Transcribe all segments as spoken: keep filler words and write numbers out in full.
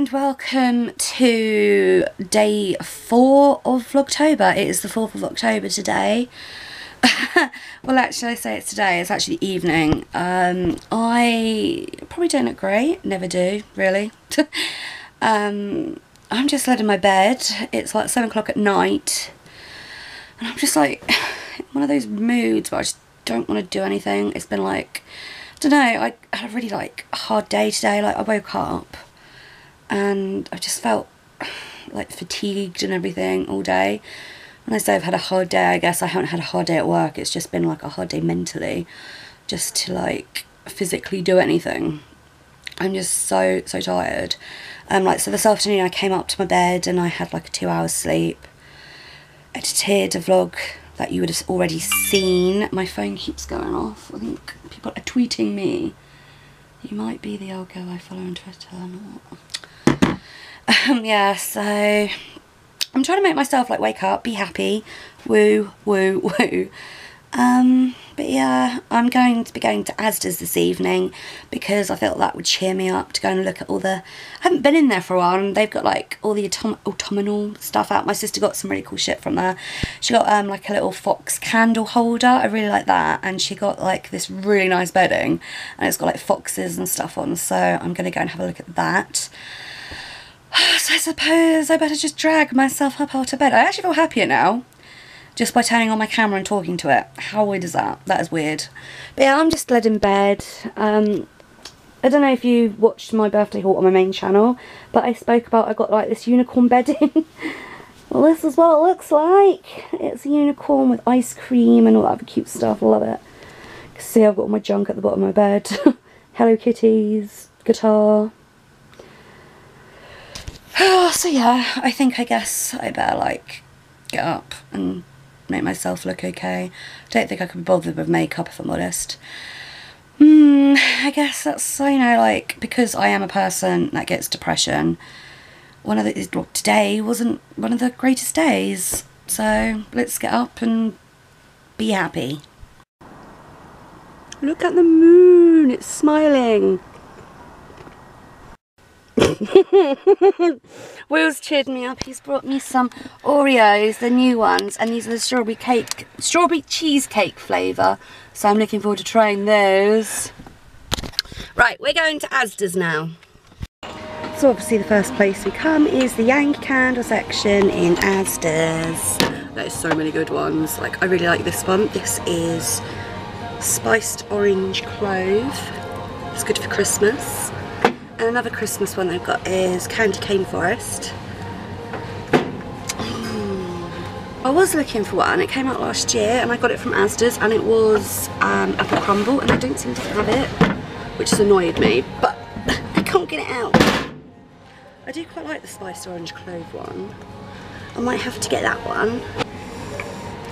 and welcome to day four of Vlogtober. It is the fourth of October today. Well, actually, I say it's today. It's actually evening. Um, I probably don't look great. Never do, really. um, I'm just laid in my bed. It's like seven o'clock at night. And I'm just like in one of those moods where I just don't want to do anything. It's been like, I don't know, I had a really like hard day today. Like I woke up and I just felt like fatigued and everything all day. When I say I've had a hard day, I guess I haven't had a hard day at work. It's just been like a hard day mentally, just to like physically do anything. I'm just so, so tired. Um, like, so this afternoon I came up to my bed and I had like a two hours sleep. Edited a vlog that you would have already seen. My phone keeps going off. I think people are tweeting me. You might be the old girl I follow on Twitter or not. Um, yeah, so I'm trying to make myself like wake up, be happy, woo, woo, woo. Um, but yeah, I'm going to be going to Asda's this evening because I felt that would cheer me up to go and look at all the... I haven't been in there for a while and they've got like all the autom autumnal stuff out. My sister got some really cool shit from there. She got um like a little fox candle holder. I really like that. And she got like this really nice bedding and it's got like foxes and stuff on. So I'm going to go and have a look at that. So I suppose I better just drag myself up out of bed. I actually feel happier now, just by turning on my camera and talking to it. How weird is that? That is weird. But yeah, I'm just laid in bed. Um, I don't know if you watched my birthday haul on my main channel, but I spoke about I got like this unicorn bedding. Well, this is what it looks like. It's a unicorn with ice cream and all that other cute stuff. I love it. You can see I've got all my junk at the bottom of my bed. Hello Kitties, guitar. Oh, so yeah, I think I guess I better like get up and make myself look okay. I don't think I can be bothered with makeup if I'm honest. Hmm, I guess that's, you know, like, because I am a person that gets depression, one of the, well, today wasn't one of the greatest days, so let's get up and be happy. Look at the moon, it's smiling. Will's cheered me up. He's brought me some Oreos, the new ones, and these are the strawberry cake, strawberry cheesecake flavour. So I'm looking forward to trying those. Right, we're going to Asda's now. So obviously the first place we come is the Yankee Candle section in Asda's. There's so many good ones. Like I really like this one. This is spiced orange clove. It's good for Christmas. And another Christmas one they've got is Candy Cane Forest. Mm. I was looking for one, it came out last year and I got it from Asda's and it was um, apple crumble and I don't seem to have it, which has annoyed me, but I can't get it out. I do quite like the spiced orange clove one. I might have to get that one.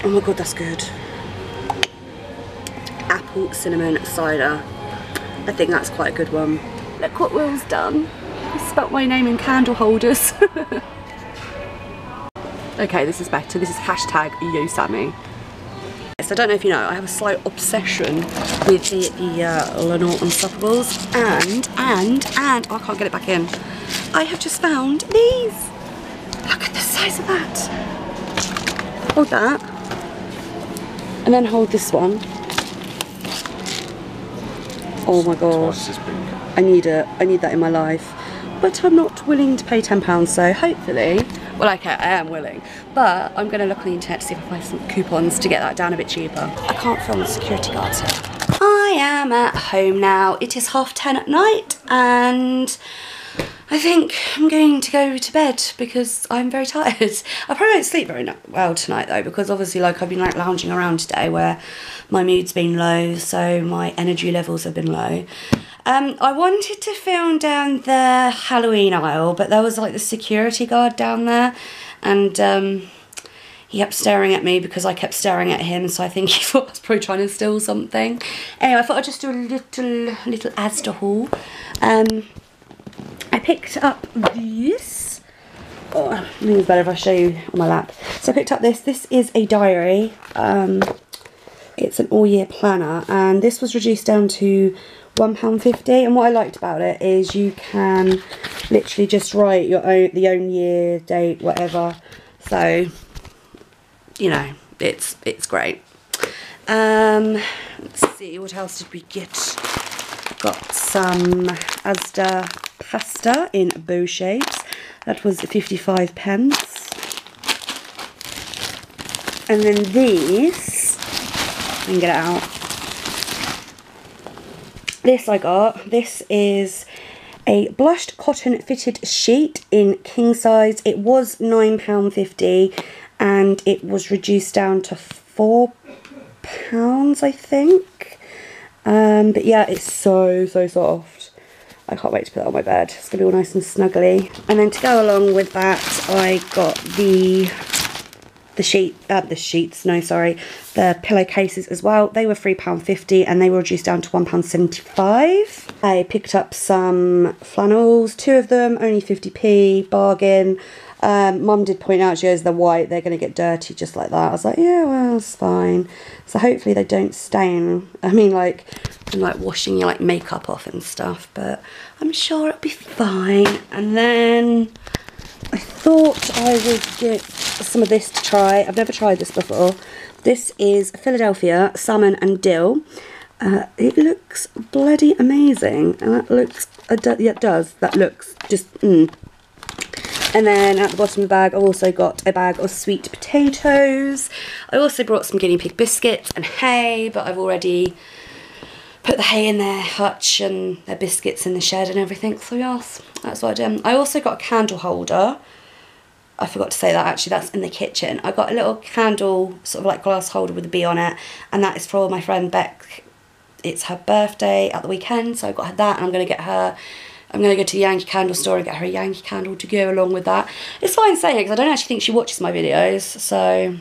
Oh my god, that's good. Apple cinnamon cider. I think that's quite a good one. Look what Will's done. He spelt my name in candle holders. Okay, this is better. This is hashtag YoSammy. Yes, I don't know if you know, I have a slight obsession with the, the uh, Lenore Unstoppables. And, and, and, oh, I can't get it back in. I have just found these. Look at the size of that. Hold that. And then hold this one. Oh my god. I need it. I need that in my life. But I'm not willing to pay ten pounds, so hopefully... Well, okay, I am willing. But I'm going to look on the internet to see if I find some coupons to get that down a bit cheaper. I can't film the security guards here. I am at home now. It is half ten at night, and I think I'm going to go to bed because I'm very tired. I probably won't sleep very well tonight though, because obviously like I've been like lounging around today where my mood's been low, so my energy levels have been low. Um, I wanted to film down the Halloween aisle, but there was like the security guard down there and um, he kept staring at me because I kept staring at him, so I think he thought I was probably trying to steal something. Anyway, I thought I'd just do a little, little Asda haul. Um, I picked up this. Oh, I think it's better if I show you on my lap. So I picked up this. This is a diary. Um, it's an all-year planner, and this was reduced down to one pound fifty. And what I liked about it is you can literally just write your own the own year, date, whatever. So, you know, it's it's great. Um, let's see, what else did we get? Got some Asda pasta in bow shapes. That was fifty-five pence. And then these, let me get it out. This I got. This is a blushed cotton fitted sheet in king size. It was nine pounds fifty and it was reduced down to four pounds, I think. Um, but yeah, it's so, so soft. I can't wait to put that on my bed. It's going to be all nice and snuggly. And then to go along with that, I got the the sheet, uh, the sheets, no, sorry, the pillowcases as well. They were three pounds fifty and they were reduced down to one pound seventy-five. I picked up some flannels, two of them, only fifty p, bargain. Um, Mum did point out, she goes, they're white, they're going to get dirty just like that. I was like, yeah, well, it's fine. So hopefully they don't stain. I mean, like, I'm like washing your like makeup off and stuff, but I'm sure it'll be fine. And then I thought I would get some of this to try. I've never tried this before. This is Philadelphia salmon and dill. Uh, it looks bloody amazing, and that looks, uh, yeah, it does. That looks just. Mm. And then at the bottom of the bag, I've also got a bag of sweet potatoes. I also brought some guinea pig biscuits and hay, but I've already put the hay in their hutch and their biscuits in the shed and everything. So yes, that's what I did. I also got a candle holder. I forgot to say that actually, that's in the kitchen. I got a little candle, sort of like glass holder with a bee on it, and that is for my friend Beck. It's her birthday at the weekend, so I got her that, and I'm going to get her, I'm going to go to the Yankee Candle store and get her a Yankee Candle to go along with that. It's fine saying it because I don't actually think she watches my videos, so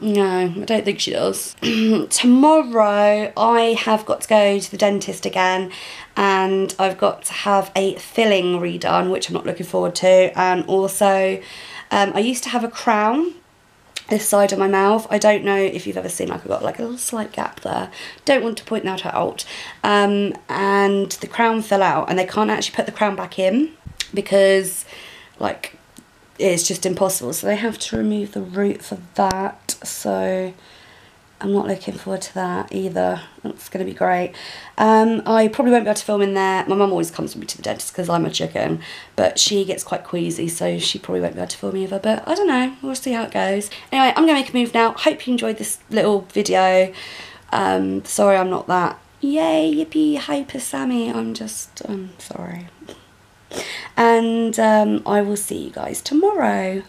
no, I don't think she does. Tomorrow I have got to go to the dentist again, and I've got to have a filling redone, which I'm not looking forward to. And also um, I used to have a crown this side of my mouth. I don't know if you've ever seen, like, I've got like a little slight gap there. Don't want to point that out. Um, and the crown fell out, and they can't actually put the crown back in because, like, it's just impossible. So they have to remove the root for that. So I'm not looking forward to that either. That's going to be great. Um, I probably won't be able to film in there. My mum always comes with me to the dentist because I'm a chicken, but she gets quite queasy, so she probably won't be able to film either, but I don't know. We'll see how it goes. Anyway, I'm going to make a move now. Hope you enjoyed this little video. Um, sorry I'm not that, yay, yippee, hyper Sammy. I'm just, I'm sorry. And um, I will see you guys tomorrow.